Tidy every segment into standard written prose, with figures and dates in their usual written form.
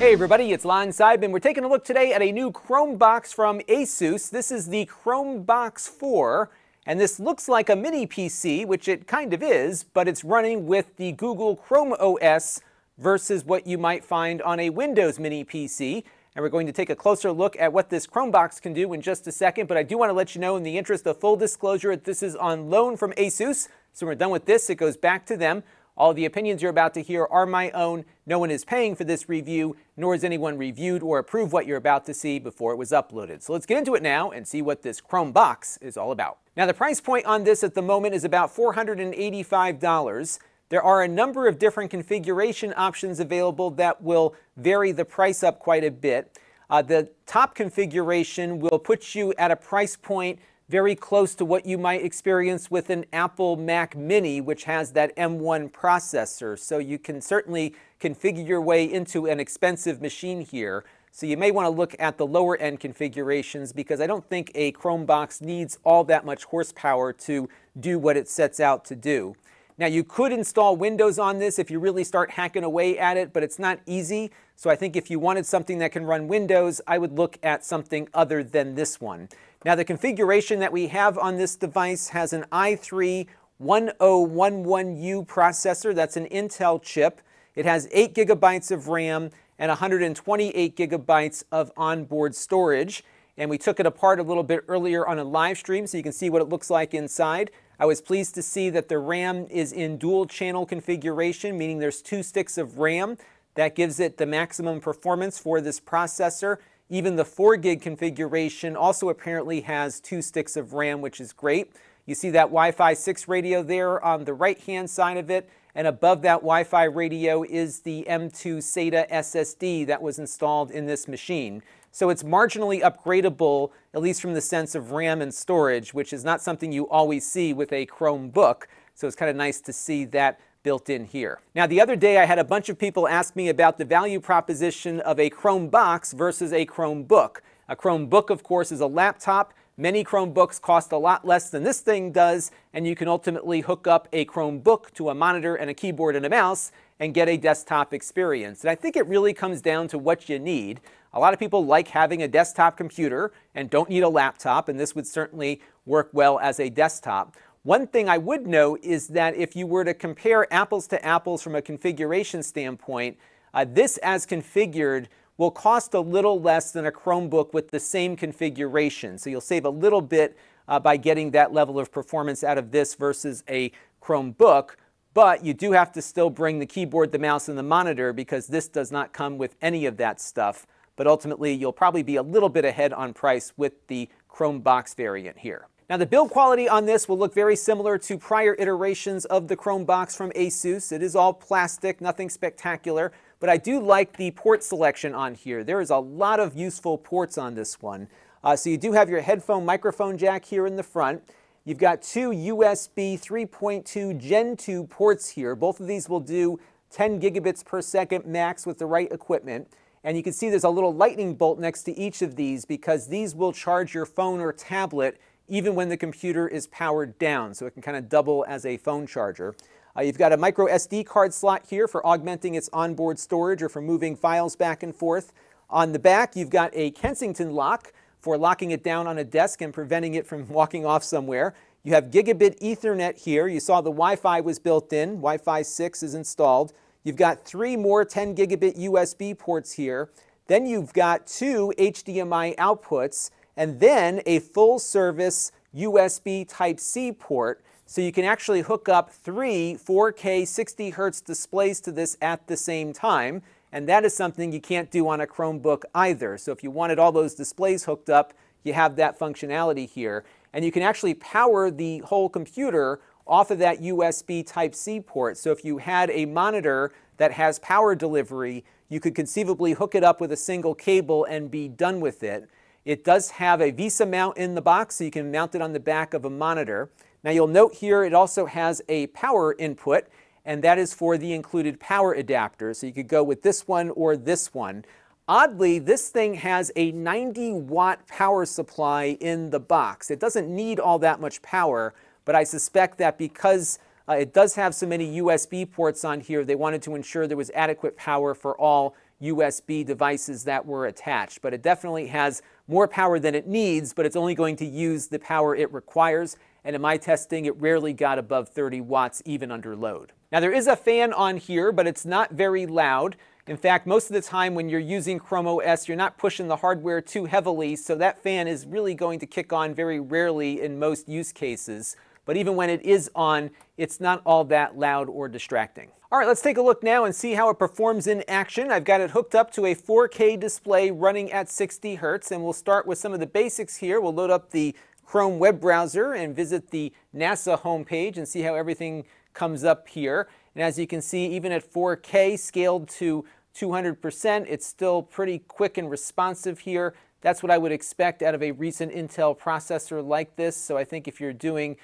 Hey everybody, it's Lon Seidman. We're taking a look today at a new Chromebox from Asus. This is the Chromebox 4, and this looks like a mini PC, which it kind of is, but it's running with the Google Chrome OS versus what you might find on a Windows mini PC. And we're going to take a closer look at what this Chromebox can do in just a second, but I do want to let you know, in the interest of full disclosure, this is on loan from Asus. So when we're done with this, it goes back to them. All the opinions you're about to hear are my own. No one is paying for this review, nor has anyone reviewed or approved what you're about to see before it was uploaded. So let's get into it now and see what this Chromebox is all about. Now, the price point on this at the moment is about $485. There are a number of different configuration options available that will vary the price up quite a bit. The top configuration will put you at a price point very close to what you might experience with an Apple Mac Mini, which has that M1 processor. So you can certainly configure your way into an expensive machine here. So you may want to look at the lower end configurations, because I don't think a Chromebox needs all that much horsepower to do what it sets out to do. Now, you could install Windows on this if you really start hacking away at it, but it's not easy. So I think if you wanted something that can run Windows, I would look at something other than this one. Now, the configuration that we have on this device has an i3-1011U processor. That's an Intel chip. It has 8 GB of RAM and 128 GB of onboard storage. And we took it apart a little bit earlier on a live stream so you can see what it looks like inside. I was pleased to see that the RAM is in dual channel configuration, meaning there's 2 sticks of RAM. That gives it the maximum performance for this processor. Even the 4 GB configuration also apparently has 2 sticks of RAM, which is great. You see that Wi-Fi 6 radio there on the right-hand side of it, and above that Wi-Fi radio is the M2 SATA SSD that was installed in this machine. So it's marginally upgradable, at least from the sense of RAM and storage, which is not something you always see with a Chromebook. So it's kind of nice to see that built in here. Now, the other day I had a bunch of people ask me about the value proposition of a Chromebox versus a Chromebook. A Chromebook, of course, is a laptop. Many Chromebooks cost a lot less than this thing does, and you can ultimately hook up a Chromebook to a monitor and a keyboard and a mouse and get a desktop experience. And I think it really comes down to what you need. A lot of people like having a desktop computer and don't need a laptop, and this would certainly work well as a desktop. One thing I would note is that if you were to compare apples to apples from a configuration standpoint, this as configured will cost a little less than a Chromebook with the same configuration. So you'll save a little bit by getting that level of performance out of this versus a Chromebook, but you do have to still bring the keyboard, the mouse, and the monitor, because this does not come with any of that stuff. But ultimately, you'll probably be a little bit ahead on price with the Chromebox variant here. Now, the build quality on this will look very similar to prior iterations of the Chromebox from Asus. It is all plastic, nothing spectacular, but I do like the port selection on here. There is a lot of useful ports on this one. So you do have your headphone microphone jack here in the front. You've got 2 USB 3.2 Gen 2 ports here. Both of these will do 10 GB per second max with the right equipment. And you can see there's a little lightning bolt next to each of these, because these will charge your phone or tablet even when the computer is powered down, so it can kind of double as a phone charger. You've got a micro SD card slot here for augmenting its onboard storage or for moving files back and forth. On the back, you've got a Kensington lock for locking it down on a desk and preventing it from walking off somewhere. You have gigabit Ethernet here. You saw the Wi-Fi was built in. Wi-Fi 6 is installed. You've got 3 more 10 GB USB ports here. Then you've got 2 HDMI outputs, and then a full-service USB Type-C port, so you can actually hook up 3 4K 60 Hz displays to this at the same time, and that is something you can't do on a Chromebook either. So if you wanted all those displays hooked up, you have that functionality here, and you can actually power the whole computer off of that USB Type-C port. So if you had a monitor that has power delivery, you could conceivably hook it up with a single cable and be done with it. It does have a VESA mount in the box, so you can mount it on the back of a monitor. Now, you'll note here it also has a power input, and that is for the included power adapter. So you could go with this one or this one. Oddly, this thing has a 90-watt power supply in the box. It doesn't need all that much power, but I suspect that because it does have so many USB ports on here, they wanted to ensure there was adequate power for all USB devices that were attached. But it definitely has more power than it needs, but it's only going to use the power it requires. And in my testing, it rarely got above 30 watts, even under load. Now, there is a fan on here, but it's not very loud. In fact, most of the time when you're using Chrome OS, you're not pushing the hardware too heavily, so that fan is really going to kick on very rarely in most use cases. But even when it is on, it's not all that loud or distracting. All right, let's take a look now and see how it performs in action. I've got it hooked up to a 4K display running at 60 Hertz, and we'll start with some of the basics here. We'll load up the Chrome web browser and visit the NASA homepage and see how everything comes up here. And as you can see, even at 4K scaled to 200%, it's still pretty quick and responsive here. That's what I would expect out of a recent Intel processor like this. So I think if you're doing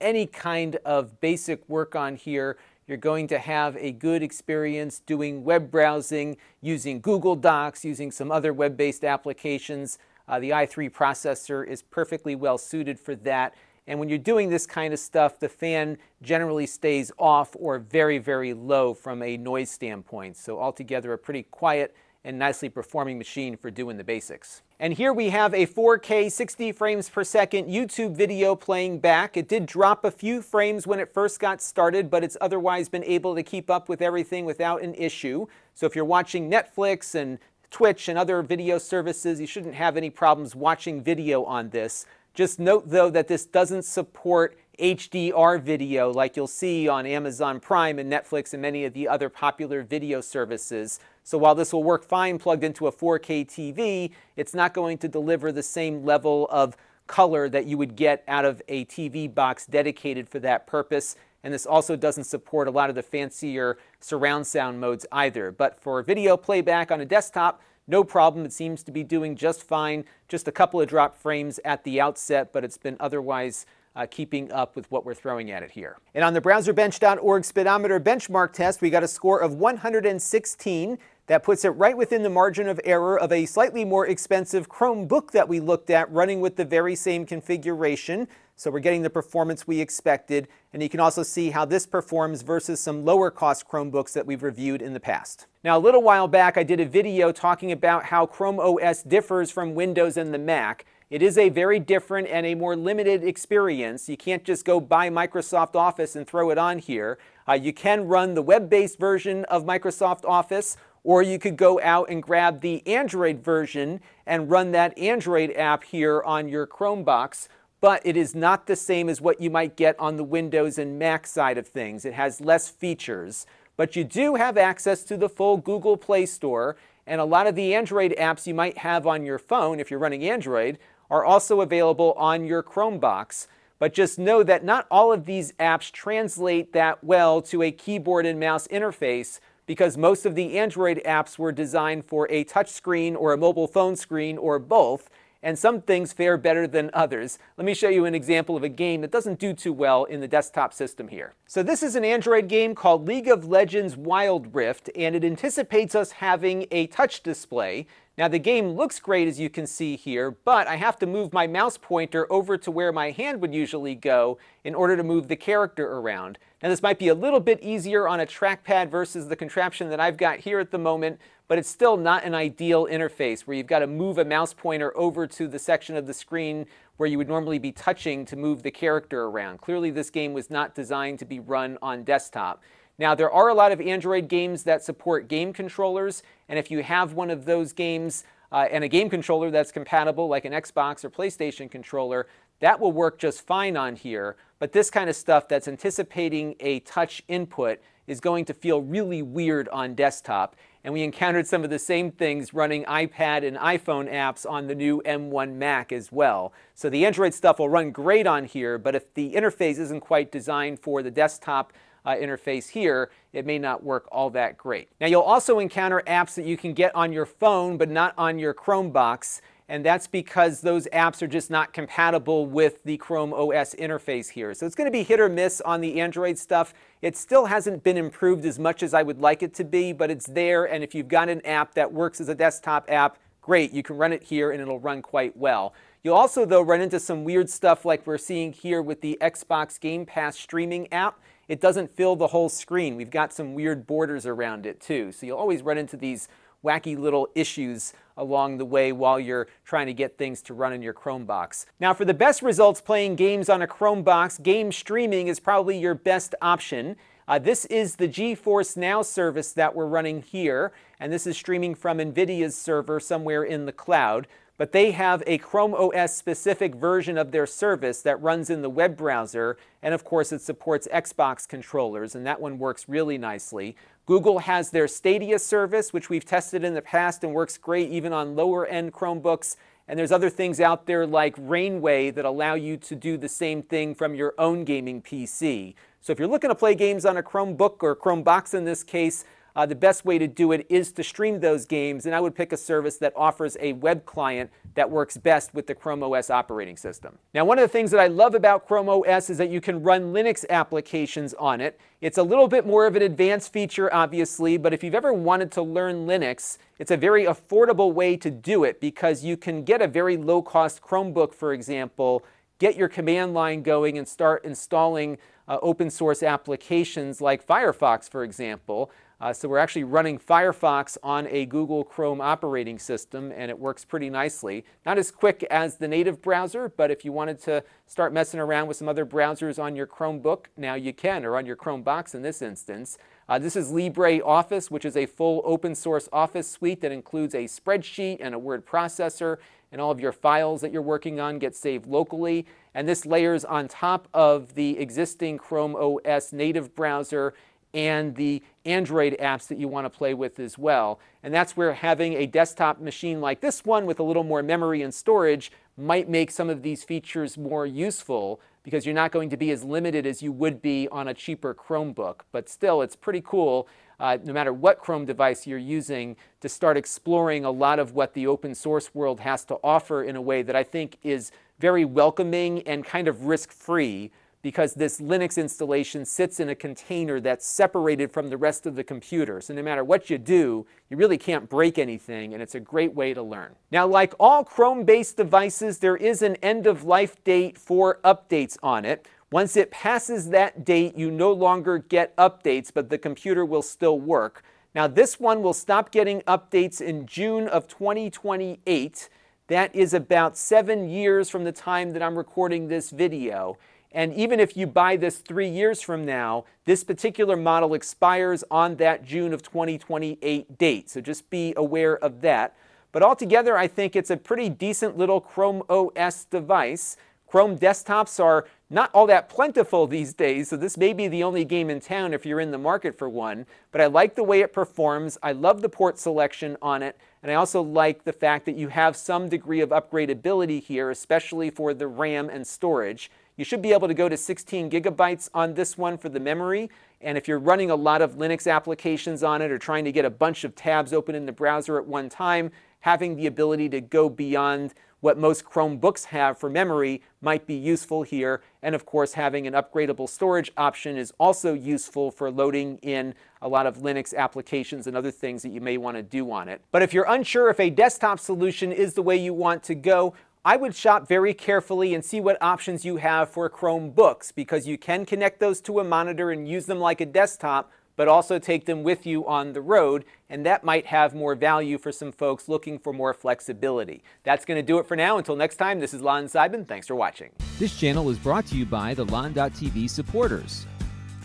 any kind of basic work on here, you're going to have a good experience doing web browsing, using Google Docs, using some other web-based applications. The i3 processor is perfectly well suited for that. And when you're doing this kind of stuff, the fan generally stays off or very, very low from a noise standpoint. So altogether, a pretty quiet and nicely performing machine for doing the basics. And here we have a 4K 60 frames per second YouTube video playing back. It did drop a few frames when it first got started, but it's otherwise been able to keep up with everything without an issue. So if you're watching Netflix and Twitch and other video services, you shouldn't have any problems watching video on this. Just note, though, that this doesn't support HDR video like you'll see on Amazon Prime and Netflix and many of the other popular video services. So while this will work fine plugged into a 4K TV, it's not going to deliver the same level of color that you would get out of a TV box dedicated for that purpose. And this also doesn't support a lot of the fancier surround sound modes either. But for video playback on a desktop, no problem. It seems to be doing just fine. Just a couple of drop frames at the outset, but it's been otherwise keeping up with what we're throwing at it here. And on the BrowserBench.org speedometer benchmark test, we got a score of 116. That puts it right within the margin of error of a slightly more expensive Chromebook that we looked at running with the very same configuration. So we're getting the performance we expected. And you can also see how this performs versus some lower cost Chromebooks that we've reviewed in the past. Now, a little while back, I did a video talking about how Chrome OS differs from Windows and the Mac. It is a very different and a more limited experience. You can't just go buy Microsoft Office and throw it on here. You can run the web-based version of Microsoft Office, or you could go out and grab the Android version and run that Android app here on your Chromebox, but it is not the same as what you might get on the Windows and Mac side of things. It has less features, but you do have access to the full Google Play Store, and a lot of the Android apps you might have on your phone, if you're running Android, are also available on your Chromebox. But just know that not all of these apps translate that well to a keyboard and mouse interface, because most of the Android apps were designed for a touchscreen or a mobile phone screen or both, and some things fare better than others. Let me show you an example of a game that doesn't do too well in the desktop system here. So this is an Android game called League of Legends Wild Rift, and it anticipates us having a touch display. Now, the game looks great, as you can see here, but I have to move my mouse pointer over to where my hand would usually go in order to move the character around. Now, this might be a little bit easier on a trackpad versus the contraption that I've got here at the moment, but it's still not an ideal interface where you've got to move a mouse pointer over to the section of the screen where you would normally be touching to move the character around. Clearly, this game was not designed to be run on desktop. Now, there are a lot of Android games that support game controllers, and if you have one of those games and a game controller that's compatible, like an Xbox or PlayStation controller, that will work just fine on here. But this kind of stuff that's anticipating a touch input is going to feel really weird on desktop. And we encountered some of the same things running iPad and iPhone apps on the new M1 Mac as well. So the Android stuff will run great on here, but if the interface isn't quite designed for the desktop interface here, it may not work all that great. Now, you'll also encounter apps that you can get on your phone but not on your Chromebox, and that's because those apps are just not compatible with the Chrome OS interface here. So it's going to be hit or miss on the Android stuff. It still hasn't been improved as much as I would like it to be, but it's there, and if you've got an app that works as a desktop app, great, you can run it here and it'll run quite well. You'll also, though, run into some weird stuff like we're seeing here with the Xbox Game Pass streaming app. It doesn't fill the whole screen. We've got some weird borders around it too. So you'll always run into these wacky little issues along the way while you're trying to get things to run in your Chromebox. Now, for the best results playing games on a Chromebox, game streaming is probably your best option. This is the GeForce Now service that we're running here, and this is streaming from NVIDIA's server somewhere in the cloud. But they have a Chrome OS specific version of their service that runs in the web browser, and of course it supports Xbox controllers, and that one works really nicely. Google has their Stadia service, which we've tested in the past and works great even on lower end Chromebooks, and there's other things out there like Rainway that allow you to do the same thing from your own gaming PC. So if you're looking to play games on a Chromebook or Chromebox in this case, the best way to do it is to stream those games, and I would pick a service that offers a web client that works best with the Chrome OS operating system. Now, one of the things that I love about Chrome OS is that you can run Linux applications on it. It's a little bit more of an advanced feature, obviously, but if you've ever wanted to learn Linux, it's a very affordable way to do it because you can get a very low-cost Chromebook, for example, get your command line going and start installing open source applications like Firefox, for example. So we're actually running Firefox on a Google Chrome operating system, and it works pretty nicely. Not as quick as the native browser, but if you wanted to start messing around with some other browsers on your Chromebook, now you can, or on your Chromebox in this instance. This is LibreOffice, which is a full open source Office suite that includes a spreadsheet and a word processor, and all of your files that you're working on get saved locally. And this layers on top of the existing Chrome OS native browser and the Android apps that you want to play with as well. And that's where having a desktop machine like this one with a little more memory and storage might make some of these features more useful, because you're not going to be as limited as you would be on a cheaper Chromebook. But still, it's pretty cool, no matter what Chrome device you're using, to start exploring a lot of what the open source world has to offer in a way that I think is very welcoming and kind of risk-free, because this Linux installation sits in a container that's separated from the rest of the computer. So no matter what you do, you really can't break anything, and it's a great way to learn. Now, like all Chrome-based devices, there is an end-of-life date for updates on it. Once it passes that date, you no longer get updates, but the computer will still work. Now, this one will stop getting updates in June of 2028. That is about 7 years from the time that I'm recording this video. And even if you buy this 3 years from now, this particular model expires on that June of 2028 date. So just be aware of that. But altogether, I think it's a pretty decent little Chrome OS device. Chrome desktops are not all that plentiful these days, so this may be the only game in town if you're in the market for one. But I like the way it performs. I love the port selection on it. And I also like the fact that you have some degree of upgradability here, especially for the RAM and storage. You should be able to go to 16 gigabytes on this one for the memory, and if you're running a lot of Linux applications on it or trying to get a bunch of tabs open in the browser at one time, having the ability to go beyond what most Chromebooks have for memory might be useful here. And of course, having an upgradable storage option is also useful for loading in a lot of Linux applications and other things that you may want to do on it. But if you're unsure if a desktop solution is the way you want to go, I would shop very carefully and see what options you have for Chromebooks, because you can connect those to a monitor and use them like a desktop, but also take them with you on the road, and that might have more value for some folks looking for more flexibility. That's going to do it for now. Until next time, this is Lon Seidman. Thanks for watching. This channel is brought to you by the Lon.TV supporters,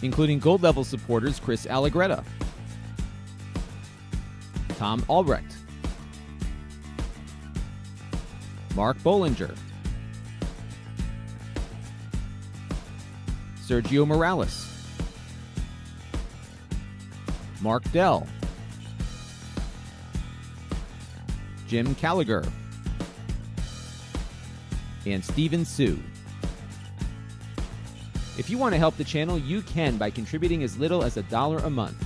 including gold level supporters Chris Allegretta, Tom Albrecht, Mark Bollinger, Sergio Morales, Mark Dell, Jim Callagher, and Steven Sue. If you want to help the channel, you can by contributing as little as $1 a month.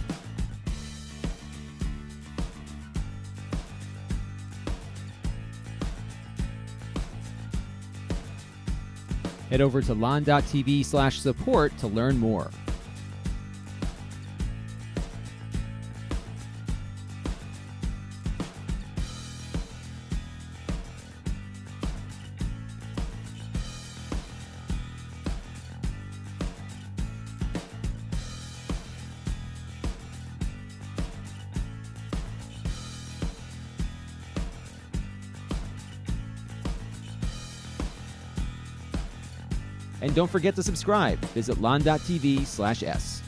Head over to lon.tv/support to learn more. And don't forget to subscribe. Visit Lon.TV/S.